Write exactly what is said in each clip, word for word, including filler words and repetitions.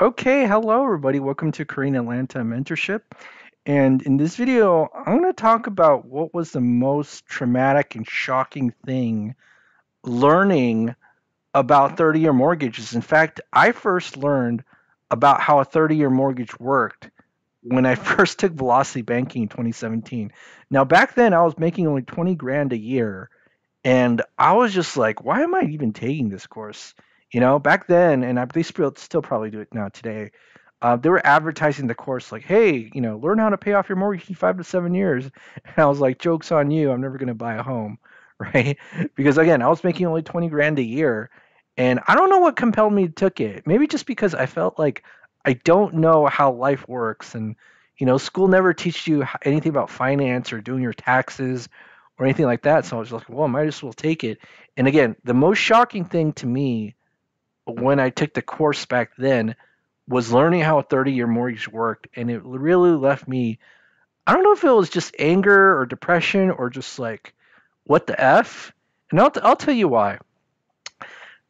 Okay, hello everybody. Welcome to Korean Atlanta Mentorship. And in this video, I'm going to talk about what was the most traumatic and shocking thing learning about thirty-year mortgages. In fact, I first learned about how a thirty-year mortgage worked when I first took Velocity Banking in twenty seventeen. Now, back then I was making only twenty grand a year, and I was just like, why am I even taking this course? You know, back then, and I, they still, still probably do it now today, uh, they were advertising the course like, hey, you know, learn how to pay off your mortgage in five to seven years. And I was like, joke's on you. I'm never going to buy a home, right? Because, again, I was making only twenty grand a year. And I don't know what compelled me to take it. Maybe just because I felt like I don't know how life works. And, you know, school never teaches you anything about finance or doing your taxes or anything like that. So I was like, well, I might as well take it. And, again, the most shocking thing to me when I took the course back then was learning how a thirty-year mortgage worked. And it really left me, I don't know if it was just anger or depression or just like, what the F? And I'll, I'll tell you why.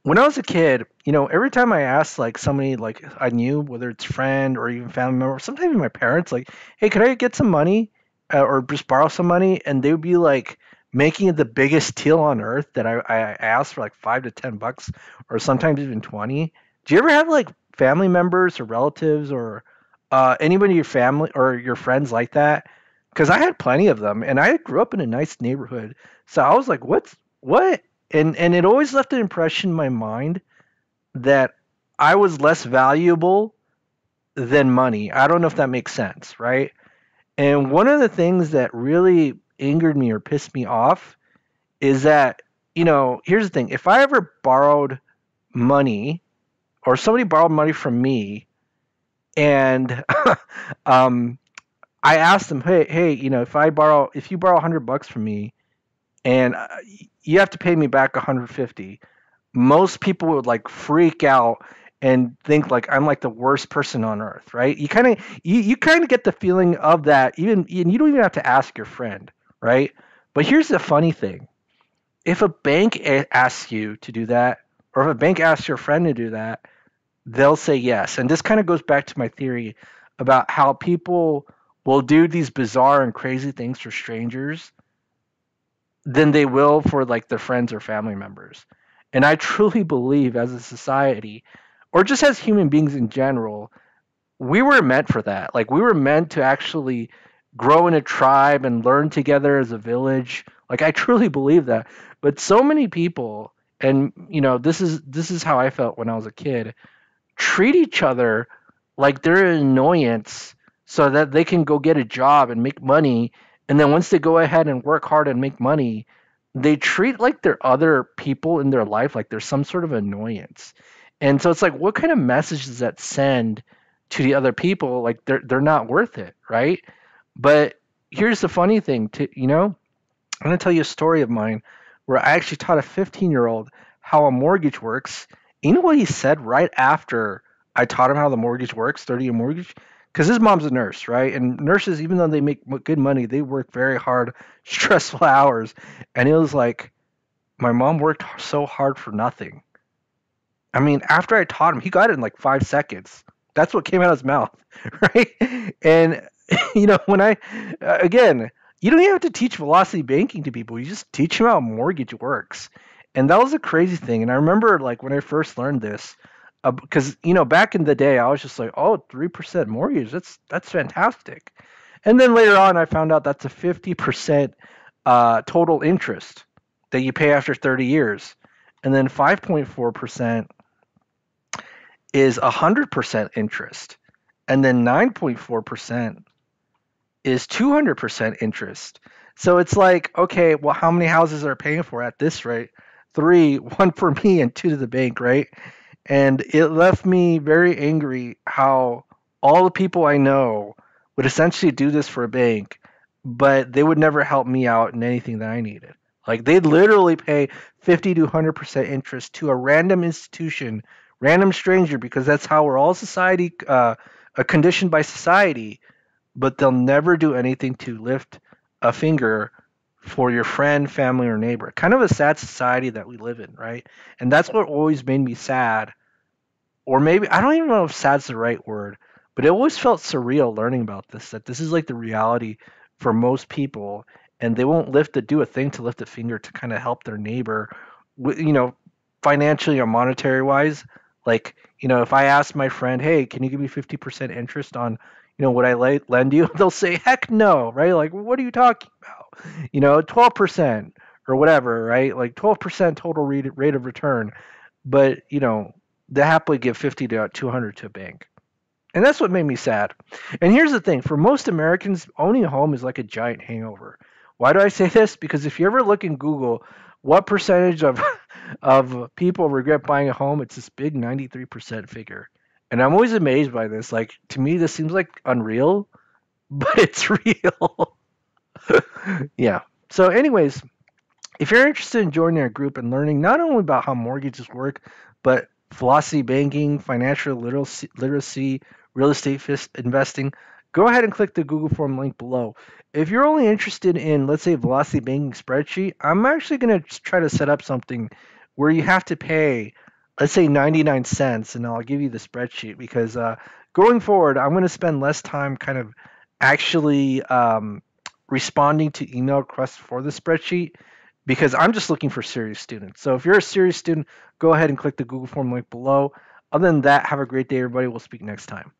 When I was a kid, you know, every time I asked like somebody like I knew, whether it's friend or even family member, sometimes even my parents, like, hey, could I get some money uh, or just borrow some money? And they would be like, making it the biggest deal on earth that I, I asked for like five to ten bucks or sometimes even twenty. Do you ever have like family members or relatives or uh, anybody in your family or your friends like that? Because I had plenty of them, and I grew up in a nice neighborhood, so I was like, "What's what?" And and it always left an impression in my mind that I was less valuable than money. I don't know if that makes sense, right? And one of the things that really angered me or pissed me off is that, you know, here's the thing. If I ever borrowed money or somebody borrowed money from me and um, I asked them, hey, hey, you know, if I borrow, if you borrow one hundred bucks from me and uh, you have to pay me back one hundred fifty, most people would like freak out and think like I'm like the worst person on earth, right? You kind of you, you kind of get the feeling of that, even and you don't even have to ask your friend. Right? But here's the funny thing. If a bank asks you to do that, or if a bank asks your friend to do that, they'll say yes. And this kind of goes back to my theory about how people will do these bizarre and crazy things for strangers than they will for like their friends or family members. And I truly believe as a society, or just as human beings in general, we were meant for that. Like we were meant to actually grow in a tribe and learn together as a village. Like I truly believe that. But so many people, and you know, this is this is how I felt when I was a kid, treat each other like they're an annoyance so that they can go get a job and make money. And then once they go ahead and work hard and make money, they treat like they're other people in their life, like there's some sort of annoyance. And so it's like, what kind of message does that send to the other people? Like they're they're not worth it, right? But here's the funny thing, to, you know, I'm going to tell you a story of mine where I actually taught a fifteen-year-old how a mortgage works. You know what he said right after I taught him how the mortgage works, thirty-year mortgage? Because his mom's a nurse, right? And nurses, even though they make good money, they work very hard, stressful hours. And it was like, my mom worked so hard for nothing. I mean, after I taught him, he got it in like five seconds. That's what came out of his mouth, right? And you know, when I, uh, again, you don't even have to teach velocity banking to people. You just teach them how mortgage works. And that was a crazy thing. And I remember like when I first learned this, uh, because, you know, back in the day, I was just like, oh, three percent mortgage. That's, that's fantastic. And then later on, I found out that's a fifty percent uh, total interest that you pay after thirty years. And then five point four percent is one hundred percent interest. And then nine point four percent is two hundred percent interest. So it's like, okay, well, how many houses are paying for at this rate? Three, one for me and two to the bank, right? And it left me very angry how all the people I know would essentially do this for a bank, but they would never help me out in anything that I needed. Like they'd literally pay fifty to one hundred percent interest to a random institution, random stranger, because that's how we're all society uh, conditioned by society. But they'll never do anything to lift a finger for your friend, family, or neighbor. Kind of a sad society that we live in, right? And that's what always made me sad or maybe, I don't even know if sad's the right word, but it always felt surreal learning about this, that this is like the reality for most people, and they won't lift to do a thing to lift a finger to kind of help their neighbor, you know, financially or monetary wise. Like, you know, if I ask my friend, hey, can you give me fifty percent interest on, you know, what I la- lend you? They'll say, heck no, right? Like, what are you talking about? You know, twelve percent or whatever, right? Like twelve percent total rate, rate of return. But, you know, they happily give fifty to two hundred to a bank. And that's what made me sad. And here's the thing. For most Americans, owning a home is like a giant hangover. Why do I say this? Because if you ever look in Google, what percentage of of people regret buying a home, it's this big ninety-three percent figure. And I'm always amazed by this. Like, to me, this seems like unreal, but it's real. Yeah. So anyways, if you're interested in joining our group and learning not only about how mortgages work, but philosophy, banking, financial literacy, literacy real estate f- investing, go ahead and click the Google form link below. If you're only interested in, let's say, velocity banking spreadsheet, I'm actually going to try to set up something where you have to pay, let's say, ninety-nine cents, and I'll give you the spreadsheet, because uh, going forward, I'm going to spend less time kind of actually um, responding to email requests for the spreadsheet, because I'm just looking for serious students. So if you're a serious student, go ahead and click the Google form link below. Other than that, have a great day, everybody. We'll speak next time.